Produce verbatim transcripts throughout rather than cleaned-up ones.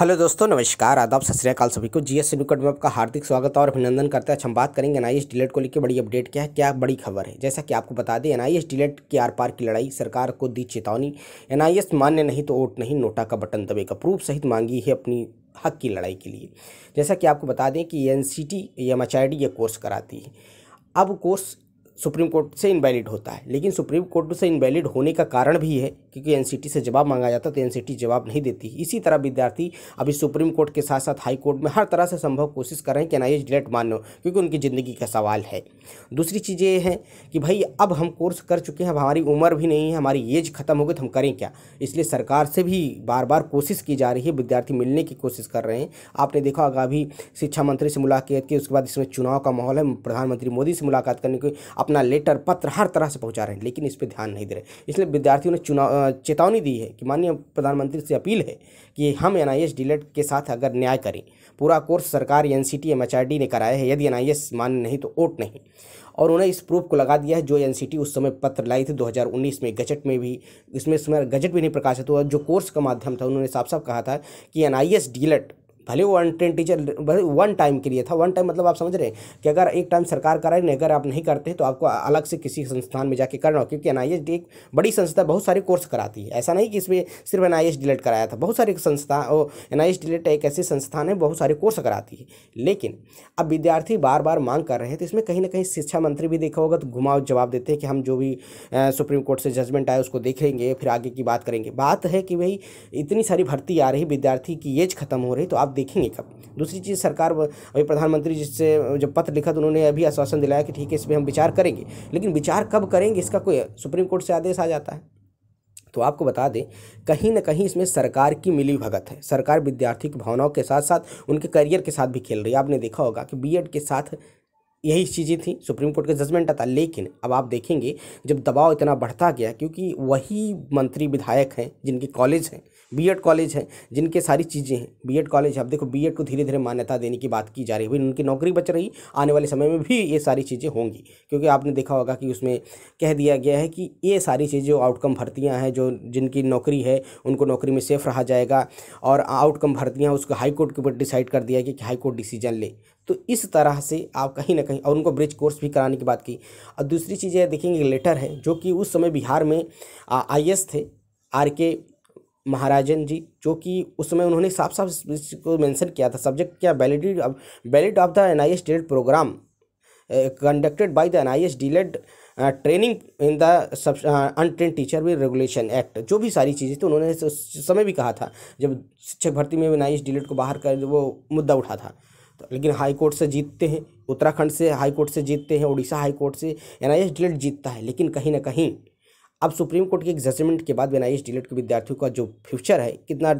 Hello दोस्तों, नमस्कार, आदाब, सत श्री अकाल सभी को। जीएस टेक वर्ल्ड में आपका हार्दिक स्वागत और अभिनंदन करते हैं। आज हम बात करेंगे एनआईओएस डी.एल.एड को लेकर बड़ी अपडेट क्या है, क्या बड़ी खबर है। जैसा कि आपको बता दें, एनआईओएस डी.एल.एड की आर पार की लड़ाई, सरकार को दी चेतावनी, एनआईओएस मान्य नहीं तो वोट नहीं, नोटा का बटन दबेगा, प्रूफ सहित मांगी है अपनी हक की लड़ाई के लिए। जैसा कि आपको बता दें कि एनसीटीई एमएचआरडी ये कोर्स कराती है। अब कोर्स सुप्रीम कोर्ट से इनवैलिड होता है, लेकिन सुप्रीम कोर्ट से इनवैलिड होने का कारण भी है क्योंकि एनसीटी से जवाब मांगा जाता है तो एनसीटी जवाब नहीं देती। इसी तरह विद्यार्थी अभी सुप्रीम कोर्ट के साथ साथ हाई कोर्ट में हर तरह से संभव कोशिश कर रहे हैं कि एनआईओएस डी.एल.एड मानो, क्योंकि उनकी ज़िंदगी का सवाल है। दूसरी चीज़ ये है कि भाई अब हम कोर्स कर चुके हैं, अब हमारी उम्र भी नहीं है, हमारी एज खत्म हो गई तो हम करें क्या। इसलिए सरकार से भी बार बार कोशिश की जा रही है, विद्यार्थी मिलने की कोशिश कर रहे हैं। आपने देखा होगा अभी शिक्षा मंत्री से मुलाकात की, उसके बाद इसमें चुनाव का माहौल है, प्रधानमंत्री मोदी से मुलाकात करने की अपना लेटर पत्र हर तरह से पहुंचा रहे हैं, लेकिन इस पर ध्यान नहीं दे रहे। इसलिए विद्यार्थियों ने चुनाव चेतावनी दी है कि माननीय प्रधानमंत्री से अपील है कि हम एनआईओएस डी.एल.एड के साथ अगर न्याय करें। पूरा कोर्स सरकार एनसीटी एमएचआरडी ने कराया है, यदि एनआईओएस मान नहीं तो वोट नहीं। और उन्हें इस प्रूफ को लगा दिया है जो एनसीटी उस समय पत्र लाई थी दो हज़ार उन्नीस में, गजट में भी, इसमें समय गजट भी नहीं प्रकाशित हुआ। जो कोर्स का माध्यम था उन्होंने साफ साफ कहा था कि एनआईओएस डी.एल.एड भले वन टाइम टीचर भले वन टाइम के लिए था। वन टाइम मतलब आप समझ रहे हैं कि अगर एक टाइम सरकार कराए नहीं, अगर आप नहीं करते तो आपको अलग से किसी संस्थान में जाके करना हो, क्योंकि एनआईओएस एक बड़ी संस्था बहुत सारे कोर्स कराती है। ऐसा नहीं कि इसमें सिर्फ एनआईओएस डी.एल.एड कराया था, बहुत सारी संस्था और एनआईओएस डी.एल.एड एक ऐसी संस्थान है बहुत सारे कोर्स कराती है। लेकिन अब विद्यार्थी बार बार मांग कर रहे हैं तो इसमें कहीं ना कहीं शिक्षा मंत्री भी देखा होगा तो घुमाव जवाब देते हैं कि हम जो भी सुप्रीम कोर्ट से जजमेंट आए उसको देखेंगे, फिर आगे की बात करेंगे। बात है कि भाई इतनी सारी भर्ती आ रही, विद्यार्थी की एज खत्म हो रही, तो आप देखेंगे कब। दूसरी चीज़, सरकार अभी प्रधानमंत्री जी से जब पत्र लिखा तो उन्होंने अभी आश्वासन दिलाया कि ठीक है, इस पर हम विचार करेंगे, लेकिन विचार कब करेंगे इसका कोई सुप्रीम कोर्ट से आदेश आ जाता है। तो आपको बता दें कहीं ना कहीं इसमें सरकार की मिली भगत है। सरकार विद्यार्थी की भावनाओं के साथ साथ उनके करियर के साथ भी खेल रही है। आपने देखा होगा कि बीएड के साथ यही चीज़ें थी, सुप्रीम कोर्ट का जजमेंट आता। लेकिन अब आप देखेंगे जब दबाव इतना बढ़ता गया, क्योंकि वही मंत्री विधायक हैं जिनके कॉलेज हैं, बीएड कॉलेज हैं, जिनके सारी चीज़ें हैं, बीएड कॉलेज। अब देखो बीएड को धीरे धीरे मान्यता देने की बात की जा रही है, भाई उनकी नौकरी बच रही, आने वाले समय में भी ये सारी चीज़ें होंगी, क्योंकि आपने देखा होगा कि उसमें कह दिया गया है कि ये सारी चीज़ें आउटकम भर्तियाँ हैं, जो जिनकी नौकरी है उनको नौकरी में सेफ रहा जाएगा, और आउटकम भर्तियाँ उसको हाईकोर्ट के ऊपर डिसाइड कर दिया कि हाईकोर्ट डिसीजन ले। तो इस तरह से आप कहीं ना कहीं, और उनको ब्रिज कोर्स भी कराने की बात की। और दूसरी चीज़ ये देखेंगे लेटर है जो कि उस समय बिहार में आईएएस थे आर के महाराजन जी, जो कि उस समय उन्होंने साफ साफ इसको मेंशन किया था, सब्जेक्ट क्या validity valid of the NIOS DElEd programme conducted by the NIOS DElEd training in the untrained teacher with regulation act, जो भी सारी चीज़ें थी उन्होंने उस समय भी कहा था जब शिक्षक भर्ती में एनआईओएस डी.एल.एड को बाहर कर वो मुद्दा उठा था। लेकिन हाई कोर्ट से जीतते हैं, उत्तराखंड से हाई कोर्ट से जीतते हैं, उड़ीसा हाई कोर्ट से एनआईओएस डी.एल.एड जीतता है। लेकिन कहीं ना कहीं अब सुप्रीम कोर्ट के एक जजमेंट के बाद एनआईओएस डी.एल.एड के विद्यार्थियों का जो फ्यूचर है कितना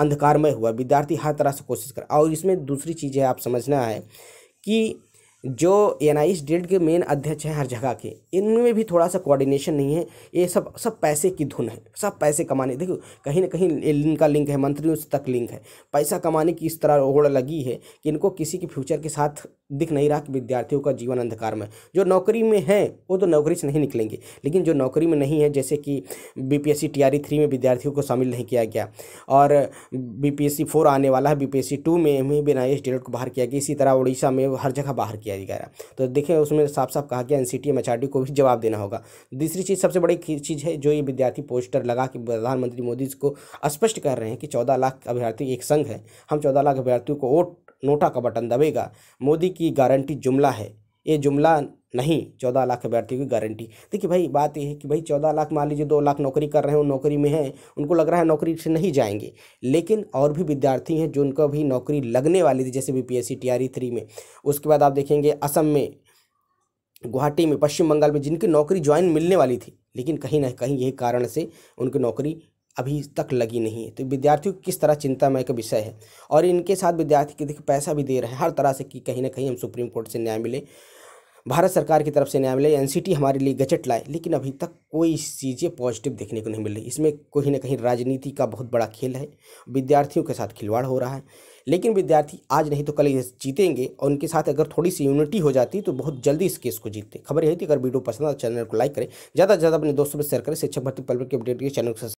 अंधकारमय हुआ। विद्यार्थी हर तरह से कोशिश कर, और इसमें दूसरी चीज़ है आप समझना है कि जो एनआईओएस डी.एल.एड के मेन अध्यक्ष हैं हर जगह के, इनमें भी थोड़ा सा कोऑर्डिनेशन नहीं है। ये सब सब पैसे की धुन है, सब पैसे कमाने। देखो कहीं ना कहीं इनका लिंक है, मंत्रियों से तक लिंक है, पैसा कमाने की इस तरह होड़ लगी है कि इनको किसी के फ्यूचर के साथ दिख नहीं रहा कि विद्यार्थियों का जीवन अंधकार में। जो नौकरी में है वो तो नौकरी से नहीं निकलेंगे, लेकिन जो नौकरी में नहीं है, जैसे कि बीपीएससी टीआरई थ्री में विद्यार्थियों को शामिल नहीं किया गया, और बीपीएससी फोर आने वाला है, बीपीएससी टू में भी एनआईओएस डी.एल.एड को बाहर किया गया। इसी तरह उड़ीसा में हर जगह बाहर किया गया। तो देखें उसमें साफ साफ कहा गया एनसीटी एमएचआरडी को भी जवाब देना होगा। दूसरी चीज़, सबसे बड़ी चीज़ है जो ये विद्यार्थी पोस्टर लगा कि प्रधानमंत्री मोदी को स्पष्ट कर रहे हैं कि चौदह लाख अभ्यर्थी एक संघ है, हम चौदह लाख अभ्यर्थियों को वोट नोटा का बटन दबेगा, मोदी की गारंटी जुमला है, ये जुमला नहीं, चौदह लाख अभ्यर्थियों की गारंटी। देखिए भाई बात ये है कि भाई चौदह लाख मान लीजिए दो लाख नौकरी कर रहे हैं, नौकरी में हैं, उनको लग रहा है नौकरी से नहीं जाएंगे, लेकिन और भी विद्यार्थी हैं जो उनको भी नौकरी लगने वाली थी, जैसे बीपीएससी टीआरई थ्री में। उसके बाद आप देखेंगे असम में, गुवाहाटी में, पश्चिम बंगाल में जिनकी नौकरी ज्वाइन मिलने वाली थी, लेकिन कहीं ना कहीं यही कारण से उनकी नौकरी अभी तक लगी नहीं है। तो विद्यार्थियों को किस तरह चिंतामय का विषय है, और इनके साथ विद्यार्थी के देखिए पैसा भी दे रहे हैं हर तरह से कि कहीं ना कहीं हम सुप्रीम कोर्ट से न्याय मिले, भारत सरकार की तरफ से न्याय मिले, एनसीटी हमारे लिए गजट लाए। लेकिन अभी तक कोई चीज़ें पॉजिटिव देखने को नहीं मिल रही। इसमें कहीं ना कहीं राजनीति का बहुत बड़ा खेल है, विद्यार्थियों के साथ खिलवाड़ हो रहा है। लेकिन विद्यार्थी आज नहीं तो कल ये जीतेंगे, और उनके साथ अगर थोड़ी सी यूनिटी हो जाती तो बहुत जल्दी इस केस को जीतते। खबर यही थी। अगर वीडियो पसंद आए चैनल को लाइक करें, ज़्यादा से ज़्यादा अपने दोस्तों में शेयर करें। शिक्षक भर्ती पल की अपडेट के चैनल को